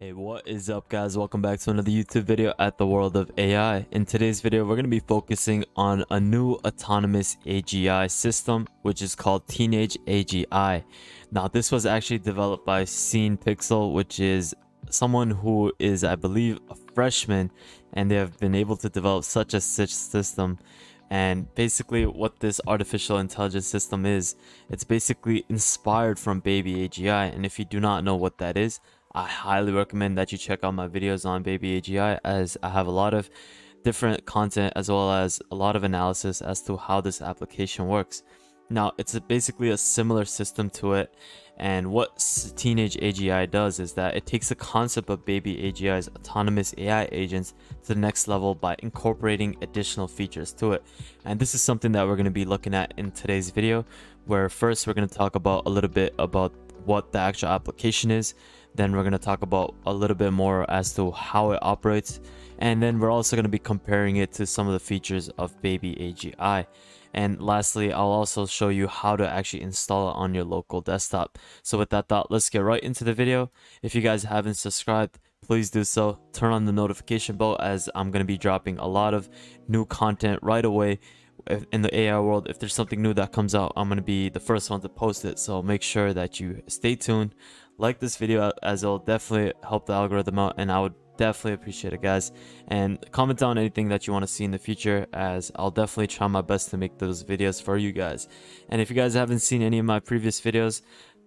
Hey, what is up guys? Welcome back to another YouTube video at the World of AI. In today's video, we're going to be focusing on a new autonomous AGI system, which is called Teenage AGI. Now, this was actually developed by Sean Pixel, which is someone who is, I believe, a freshman, and they have been able to develop such a system. And basically what this artificial intelligence system is, it's basically inspired from baby AGI. And if you do not know what that is, I highly recommend that you check out my videos on baby AGI, as I have a lot of different content as well as a lot of analysis as to how this application works. Now, it's basically a similar system to it, and what Teenage AGI does is that it takes the concept of baby AGI's autonomous AI agents to the next level by incorporating additional features to it. And this is something that we're going to be looking at in today's video, where first we're going to talk about a little bit about what the actual application is. Then we're going to talk about a little bit more as to how it operates. And then we're also going to be comparing it to some of the features of baby AGI. And lastly, I'll also show you how to actually install it on your local desktop. So with that thought, let's get right into the video. If you guys haven't subscribed, please do so. Turn on the notification bell, as I'm going to be dropping a lot of new content right away. In the AI world, if there's something new that comes out, I'm going to be the first one to post it. So make sure that you stay tuned, like this video, as it'll definitely help the algorithm out, and I would definitely appreciate it, guys. And comment down anything that you want to see in the future, as I'll definitely try my best to make those videos for you guys. And if you guys haven't seen any of my previous videos,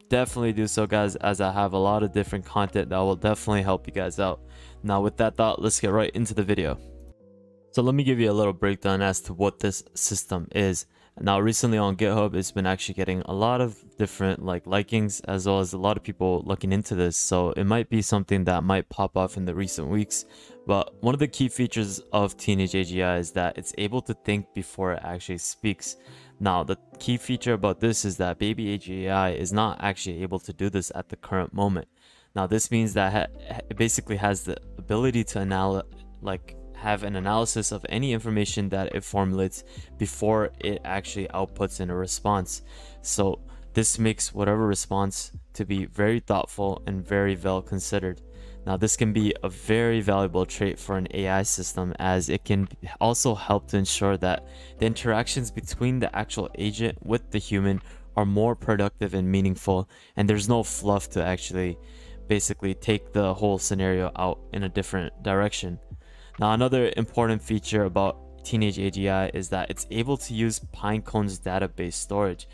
definitely do so, guys, as I have a lot of different content that will definitely help you guys out. Now, with that thought, let's get right into the video. So let me give you a little breakdown as to what this system is. Now, recently on GitHub, it's been actually getting a lot of different likings, as well as a lot of people looking into this. So it might be something that might pop off in the recent weeks. But one of the key features of Teenage AGI is that it's able to think before it actually speaks. Now, the key feature about this is that baby AGI is not actually able to do this at the current moment. Now, this means that it basically has the ability to have an analysis of any information that it formulates before it actually outputs in a response. So this makes whatever response to be very thoughtful and very well considered. Now, this can be a very valuable trait for an AI system, as it can also help to ensure that the interactions between the actual agent with the human are more productive and meaningful, and there's no fluff to actually basically take the whole scenario out in a different direction. Now, another important feature about Teenage AGI is that it's able to use Pinecone's database storage,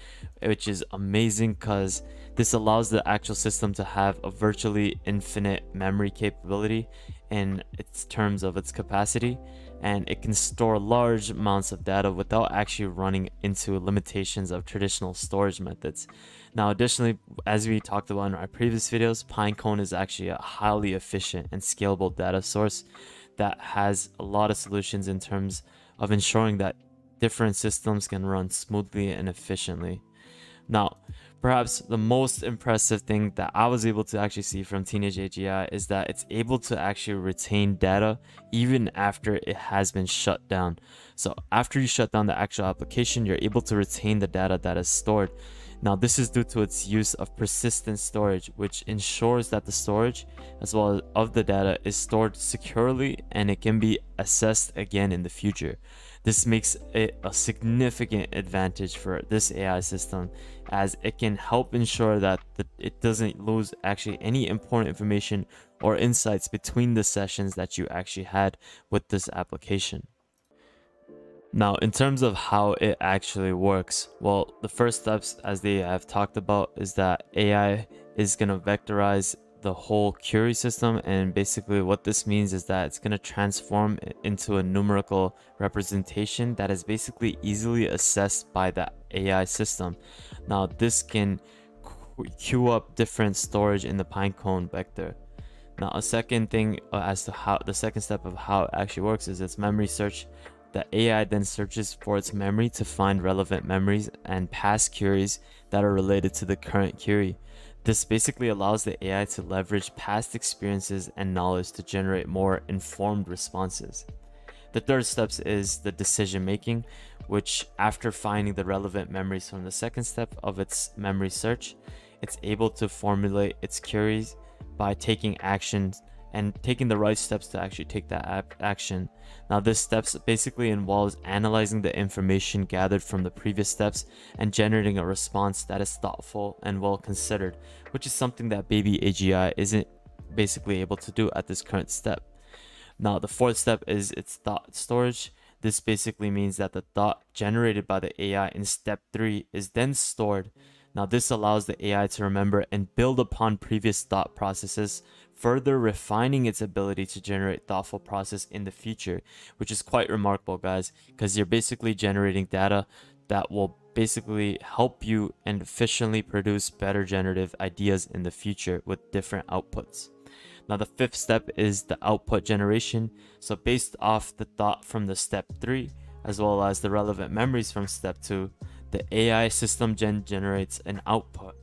which is amazing because this allows the actual system to have a virtually infinite memory capability in its terms of its capacity, and it can store large amounts of data without actually running into limitations of traditional storage methods. Now, additionally, as we talked about in our previous videos, Pinecone is actually a highly efficient and scalable data source that has a lot of solutions in terms of ensuring that different systems can run smoothly and efficiently. Now, perhaps the most impressive thing that I was able to actually see from Teenage AGI is that it's able to actually retain data even after it has been shut down. So after you shut down the actual application, you're able to retain the data that is stored. Now, this is due to its use of persistent storage, which ensures that the storage, as well as of the data, is stored securely and it can be accessed again in the future. This makes it a significant advantage for this AI system, as it can help ensure that it doesn't lose actually any important information or insights between the sessions that you actually had with this application. Now, in terms of how it actually works, well, the first steps, as they have talked about, is that AI is going to vectorize the whole Curie system, and basically what this means is that it's going to transform it into a numerical representation that is basically easily assessed by the AI system. Now, this can queue up different storage in the Pinecone vector. Now, a second thing as to how the second step of how it actually works is its memory search. The AI then searches for its memory to find relevant memories and past Curies that are related to the current Curie. This basically allows the AI to leverage past experiences and knowledge to generate more informed responses. The third step is the decision making, which after finding the relevant memories from the second step of its memory search, it's able to formulate its Curies by taking actions and taking the right steps to actually take that action. Now, this steps basically involves analyzing the information gathered from the previous steps and generating a response that is thoughtful and well considered, which is something that baby AGI isn't basically able to do at this current step. Now, the fourth step is its thought storage. This basically means that the thought generated by the AI in step 3 is then stored. Now, this allows the AI to remember and build upon previous thought processes, further refining its ability to generate thoughtful process in the future, which is quite remarkable, guys, because you're basically generating data that will basically help you and efficiently produce better generative ideas in the future with different outputs. Now, the fifth step is the output generation. So based off the thought from the step 3, as well as the relevant memories from step 2, the AI system generates an output.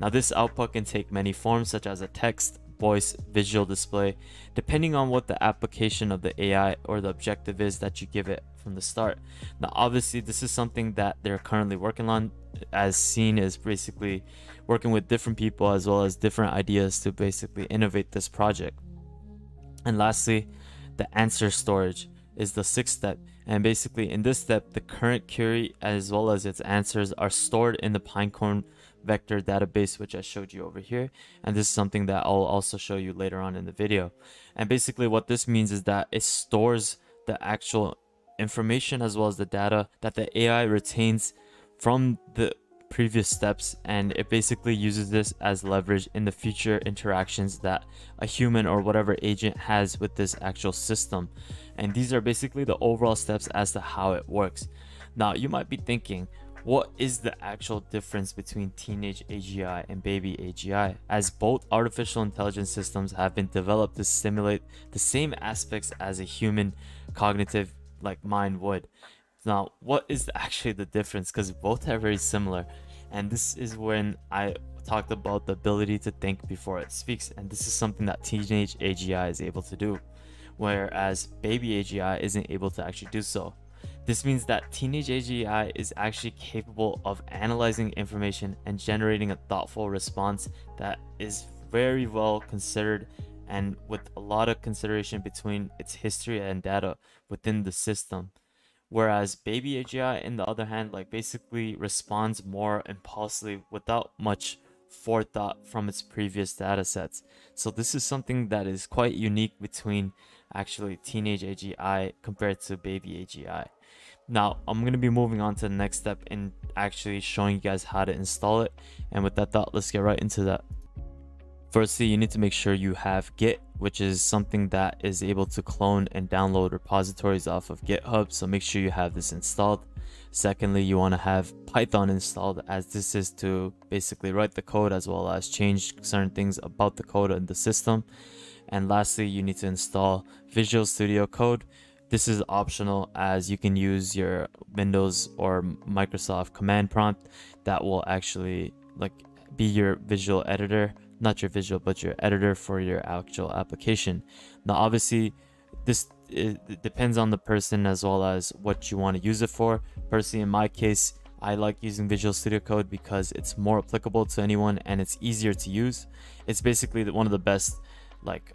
Now, this output can take many forms, such as a text, voice, visual display, depending on what the application of the AI or the objective is that you give it from the start. Now, obviously, this is something that they're currently working on, as seen is basically working with different people as well as different ideas to basically innovate this project. And lastly, the answer storage is the sixth step. And basically in this step, the current Curie as well as its answers are stored in the Pinecone vector database, which I showed you over here, and this is something that I'll also show you later on in the video. And basically what this means is that it stores the actual information as well as the data that the AI retains from the previous steps, and it basically uses this as leverage in the future interactions that a human or whatever agent has with this actual system. And these are basically the overall steps as to how it works. Now, you might be thinking, what is the actual difference between Teenage AGI and Baby AGI, as both artificial intelligence systems have been developed to simulate the same aspects as a human cognitive like mine would? Now, what is actually the difference? Because both are very similar, and this is when I talked about the ability to think before it speaks, and this is something that Teenage AGI is able to do, whereas Baby AGI isn't able to actually do so. This means that Teenage AGI is actually capable of analyzing information and generating a thoughtful response that is very well considered and with a lot of consideration between its history and data within the system. Whereas Baby AGI, on the other hand, like basically responds more impulsively without much forethought from its previous data sets. So this is something that is quite unique between actually Teenage AGI compared to Baby AGI. Now, I'm going to be moving on to the next step in actually showing you guys how to install it. And with that thought, let's get right into that. Firstly, you need to make sure you have Git, which is something that is able to clone and download repositories off of GitHub. So make sure you have this installed. Secondly, you want to have Python installed, as this is to basically write the code as well as change certain things about the code and the system. And lastly, you need to install Visual Studio Code. This is optional, as you can use your Windows or Microsoft command prompt that will actually like be your visual editor, not your visual, but your editor for your actual application. Now, obviously, it depends on the person as well as what you want to use it for. Personally, in my case, I like using Visual Studio Code because it's more applicable to anyone and it's easier to use. It's basically one of the best like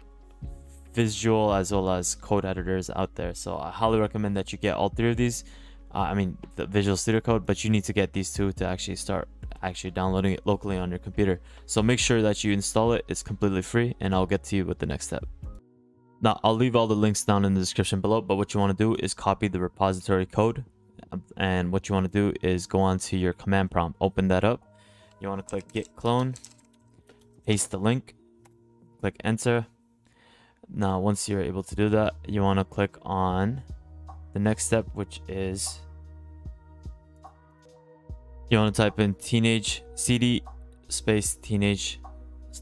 visual as well as code editors out there. So I highly recommend that you get all three of these. I mean, the Visual Studio Code, but you need to get these two to actually start actually downloading it locally on your computer. So make sure that you install it. It's completely free, and I'll get to you with the next step. Now, I'll leave all the links down in the description below, but what you want to do is copy the repository code, and what you want to do is go on to your command prompt, open that up. You want to click git clone, paste the link, click enter. Now, once you're able to do that, you want to click on the next step, which is you want to type in teenage cd space teenage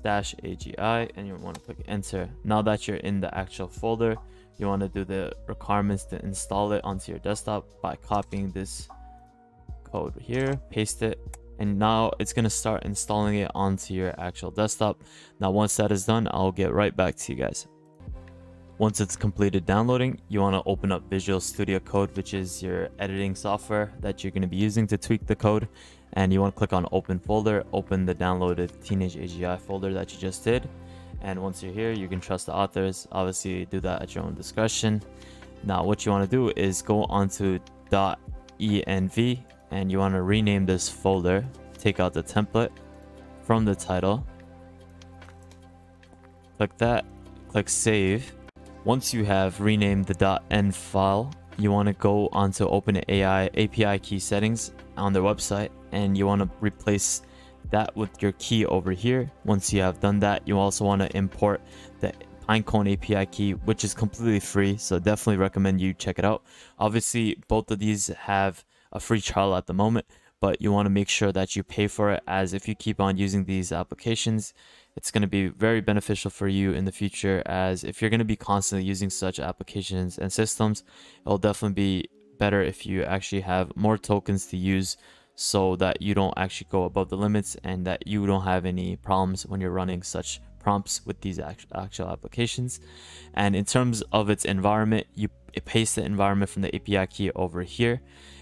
dash AGI, and you want to click enter. Now that you're in the actual folder, you want to do the requirements to install it onto your desktop by copying this code here, paste it, and now it's going to start installing it onto your actual desktop. Now, once that is done, I'll get right back to you guys. Once it's completed downloading, you want to open up Visual Studio Code, which is your editing software that you're going to be using to tweak the code. And you want to click on Open Folder, open the downloaded Teenage AGI folder that you just did. And once you're here, you can trust the authors. Obviously, do that at your own discretion. Now, what you want to do is go onto .env and you want to rename this folder. Take out the template from the title. Click that. Click save. Once you have renamed the .env file, you want to go onto OpenAI API key settings on their website, and you want to replace that with your key over here. Once you have done that, you also want to import the Pinecone API key, which is completely free, so definitely recommend you check it out. Obviously, both of these have a free trial at the moment, but you want to make sure that you pay for it, as if you keep on using these applications, it's going to be very beneficial for you in the future, as if you're going to be constantly using such applications and systems, it'll definitely be better if you actually have more tokens to use, so that you don't actually go above the limits and that you don't have any problems when you're running such prompts with these actual applications. And in terms of its environment, you paste the environment from the API key over here.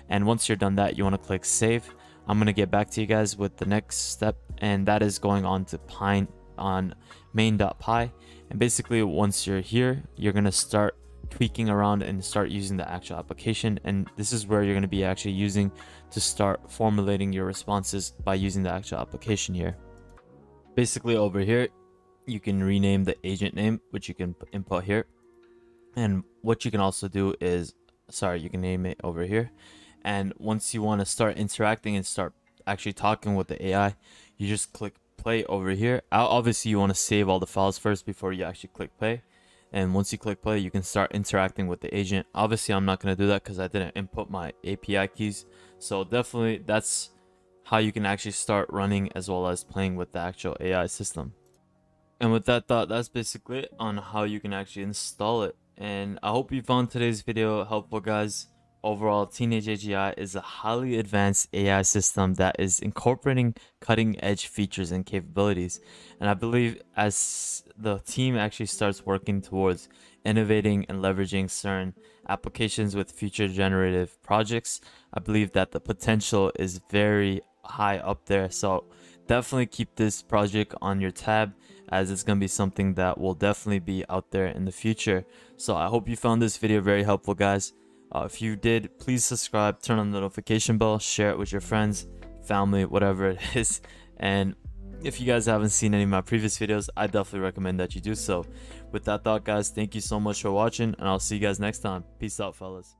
And once you're done that, you want to click save. I'm going to get back to you guys with the next step, and that is going on to Pine on main.py. And basically, once you're here, you're going to start tweaking around and start using the actual application, and this is where you're going to be actually using to start formulating your responses by using the actual application here. Basically, over here you can rename the agent name, which you can input here, and what you can also do is you can name it over here. And once you want to start interacting and start actually talking with the AI, you just click play over here. Obviously, you want to save all the files first before you actually click play. And once you click play, you can start interacting with the agent. Obviously, I'm not going to do that because I didn't input my API keys. So definitely that's how you can actually start running as well as playing with the actual AI system. And with that thought, that's basically it on how you can actually install it. And I hope you found today's video helpful, guys. Overall, Teenage AGI is a highly advanced AI system that is incorporating cutting-edge features and capabilities. And I believe as the team actually starts working towards innovating and leveraging certain applications with future generative projects, I believe that the potential is very high up there. So definitely keep this project on your tab, as it's going to be something that will definitely be out there in the future. So I hope you found this video very helpful, guys. If you did, please subscribe, turn on the notification bell, share it with your friends, family, whatever it is. And if you guys haven't seen any of my previous videos, I definitely recommend that you do so. With that thought, guys, thank you so much for watching, and I'll see you guys next time. Peace out, fellas.